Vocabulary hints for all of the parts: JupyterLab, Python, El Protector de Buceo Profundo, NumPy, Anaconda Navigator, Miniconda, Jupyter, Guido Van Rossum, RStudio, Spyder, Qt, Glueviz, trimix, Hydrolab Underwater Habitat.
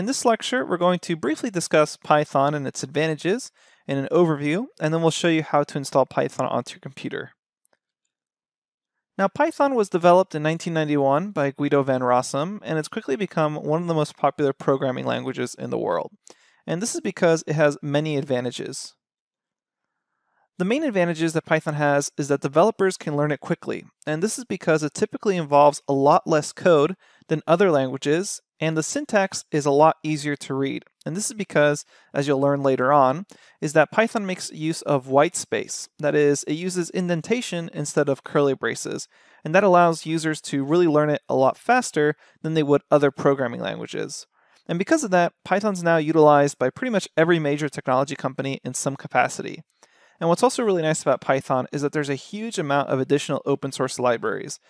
In this lecture, we're going to briefly discuss Python and its advantages in an overview, and then we'll show you how to install Python onto your computer. Now, Python was developed in 1991 by Guido Van Rossum, and it's quickly become one of the most popular programming languages in the world. And this is because it has many advantages. The main advantages that Python has is that developers can learn it quickly, and this is because it typically involves a lot less code than other languages, and the syntax is a lot easier to read. And this is because, as you'll learn later on, is that Python makes use of white space. That is, it uses indentation instead of curly braces, and that allows users to really learn it a lot faster than they would other programming languages. And because of that, Python's now utilized by pretty much every major technology company in some capacity. And what's also really nice about Python is that there's a huge amount of additional open source libraries.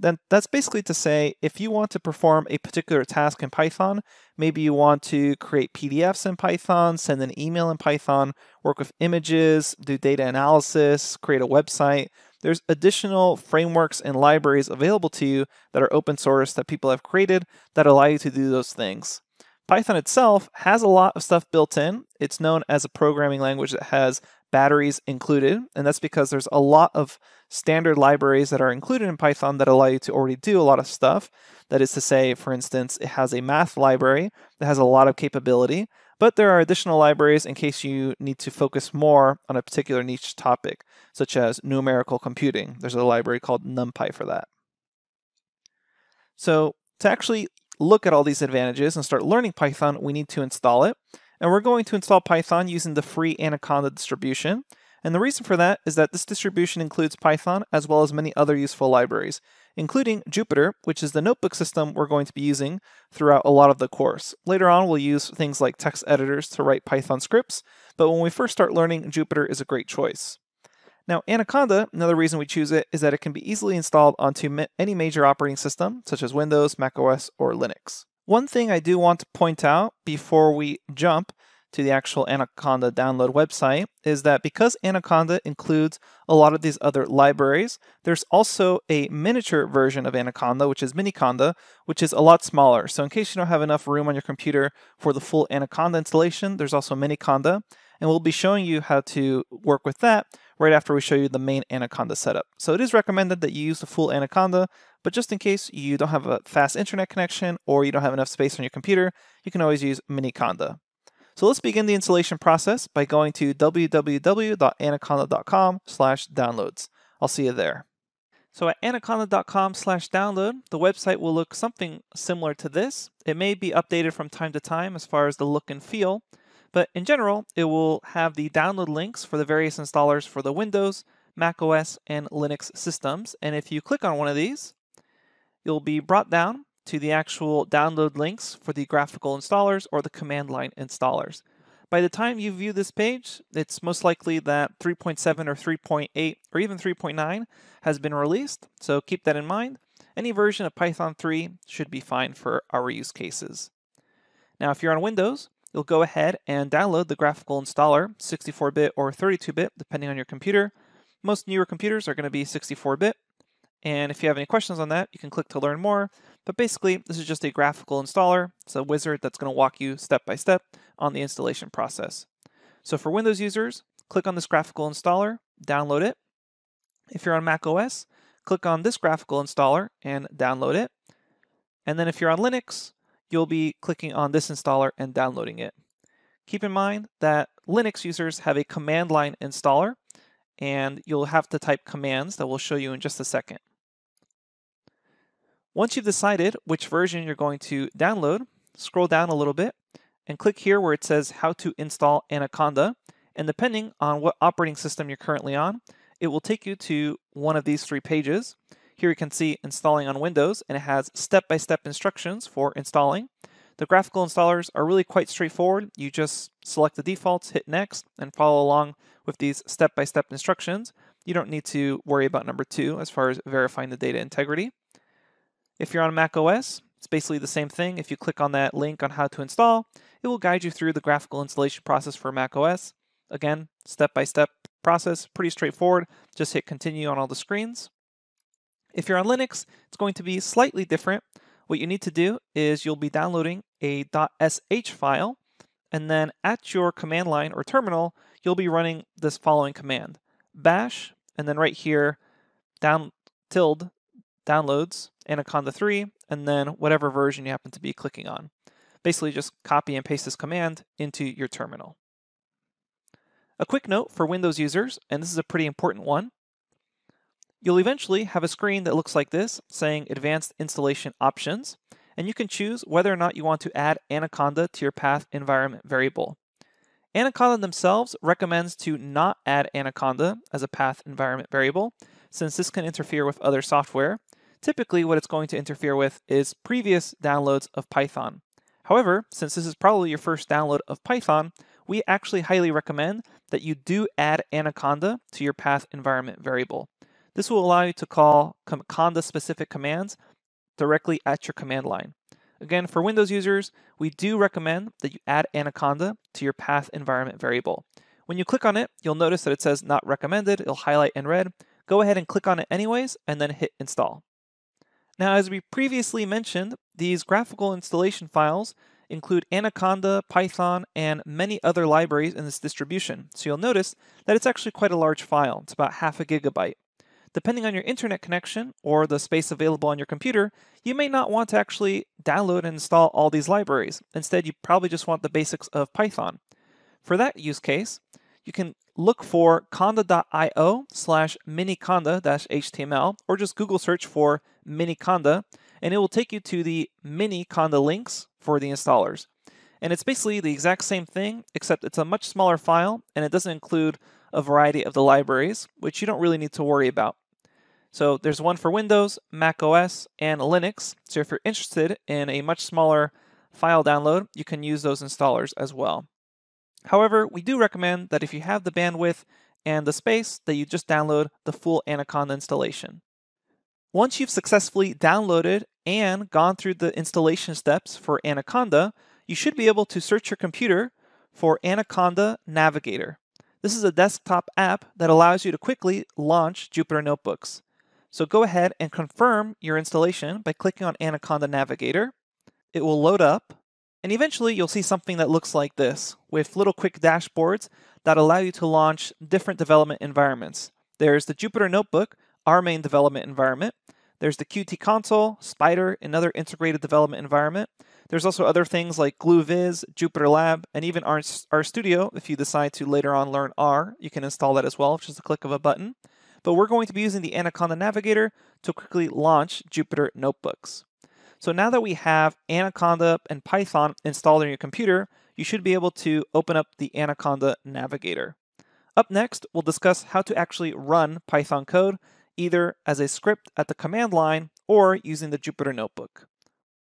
That's basically to say, if you want to perform a particular task in Python, maybe you want to create PDFs in Python, send an email in Python, work with images, do data analysis, create a website. There's additional frameworks and libraries available to you that are open source that people have created that allow you to do those things. Python itself has a lot of stuff built in. It's known as a programming language that has batteries included, and that's because there's a lot of standard libraries that are included in Python that allow you to already do a lot of stuff. That is to say, for instance, it has a math library that has a lot of capability, but there are additional libraries in case you need to focus more on a particular niche topic, such as numerical computing. There's a library called NumPy for that. So to actually look at all these advantages and start learning Python, we need to install it. And we're going to install Python using the free Anaconda distribution. And the reason for that is that this distribution includes Python as well as many other useful libraries, including Jupyter, which is the notebook system we're going to be using throughout a lot of the course. Later on, we'll use things like text editors to write Python scripts, but when we first start learning, Jupyter is a great choice. Now, Anaconda, another reason we choose it is that it can be easily installed onto any major operating system, such as Windows, macOS, or Linux. One thing I do want to point out before we jump to the actual Anaconda download website is that because Anaconda includes a lot of these other libraries, there's also a miniature version of Anaconda, which is Miniconda, which is a lot smaller. So in case you don't have enough room on your computer for the full Anaconda installation, there's also Miniconda, and we'll be showing you how to work with that right after we show you the main Anaconda setup. So it is recommended that you use the full Anaconda, but just in case you don't have a fast internet connection or you don't have enough space on your computer, you can always use Miniconda. So let's begin the installation process by going to www.anaconda.com/downloads. I'll see you there. So at anaconda.com/download, the website will look something similar to this. It may be updated from time to time as far as the look and feel, but in general, it will have the download links for the various installers for the Windows, macOS, and Linux systems. And if you click on one of these, you'll be brought down to the actual download links for the graphical installers or the command line installers. By the time you view this page, it's most likely that 3.7 or 3.8 or even 3.9 has been released, so keep that in mind. Any version of Python 3 should be fine for our use cases. Now, if you're on Windows, you'll go ahead and download the graphical installer, 64-bit or 32-bit, depending on your computer. Most newer computers are going to be 64-bit. And if you have any questions on that, you can click to learn more. But basically, this is just a graphical installer. It's a wizard that's going to walk you step by step on the installation process. So for Windows users, click on this graphical installer, download it. If you're on macOS, click on this graphical installer and download it. And then if you're on Linux, you'll be clicking on this installer and downloading it. Keep in mind that Linux users have a command line installer, and you'll have to type commands that we'll show you in just a second. Once you've decided which version you're going to download, scroll down a little bit and click here where it says how to install Anaconda. And depending on what operating system you're currently on, it will take you to one of these three pages. Here you can see installing on Windows, and it has step-by-step instructions for installing. The graphical installers are really quite straightforward. You just select the defaults, hit next, and follow along with these step-by-step instructions. You don't need to worry about number two as far as verifying the data integrity. If you're on macOS, it's basically the same thing. If you click on that link on how to install, it will guide you through the graphical installation process for macOS. Again, step-by-step process, pretty straightforward. Just hit continue on all the screens. If you're on Linux, it's going to be slightly different. What you need to do is you'll be downloading a .sh file, and then at your command line or terminal, you'll be running this following command, bash, and then right here, downloads, Anaconda 3, and then whatever version you happen to be clicking on. Basically just copy and paste this command into your terminal. A quick note for Windows users, and this is a pretty important one, you'll eventually have a screen that looks like this saying Advanced Installation Options, and you can choose whether or not you want to add Anaconda to your path environment variable. Anaconda themselves recommends to not add Anaconda as a path environment variable, since this can interfere with other software. Typically what it's going to interfere with is previous downloads of Python. However, since this is probably your first download of Python, we actually highly recommend that you do add Anaconda to your path environment variable. This will allow you to call conda-specific commands directly at your command line. Again, for Windows users, we do recommend that you add Anaconda to your path environment variable. When you click on it, you'll notice that it says not recommended, it'll highlight in red. Go ahead and click on it anyways, and then hit install. Now, as we previously mentioned, these graphical installation files include Anaconda, Python, and many other libraries in this distribution. So you'll notice that it's actually quite a large file. It's about 0.5 GB. Depending on your internet connection or the space available on your computer, you may not want to actually download and install all these libraries. Instead, you probably just want the basics of Python. For that use case, you can look for conda.io/miniconda-html, or just Google search for Miniconda, and it will take you to the Miniconda links for the installers. And it's basically the exact same thing, except it's a much smaller file, and it doesn't include a variety of the libraries, which you don't really need to worry about. So there's one for Windows, Mac OS, and Linux. So if you're interested in a much smaller file download, you can use those installers as well. However, we do recommend that if you have the bandwidth and the space, that you just download the full Anaconda installation. Once you've successfully downloaded and gone through the installation steps for Anaconda, you should be able to search your computer for Anaconda Navigator. This is a desktop app that allows you to quickly launch Jupyter Notebooks. So go ahead and confirm your installation by clicking on Anaconda Navigator. It will load up, and eventually you'll see something that looks like this, with little quick dashboards that allow you to launch different development environments. There's the Jupyter Notebook, our main development environment. There's the Qt console, Spyder, another integrated development environment. There's also other things like Glueviz, JupyterLab, and even RStudio. If you decide to later on learn R, you can install that as well, just a click of a button. But we're going to be using the Anaconda Navigator to quickly launch Jupyter Notebooks. So now that we have Anaconda and Python installed on your computer, you should be able to open up the Anaconda Navigator. Up next, we'll discuss how to actually run Python code, either as a script at the command line or using the Jupyter Notebook.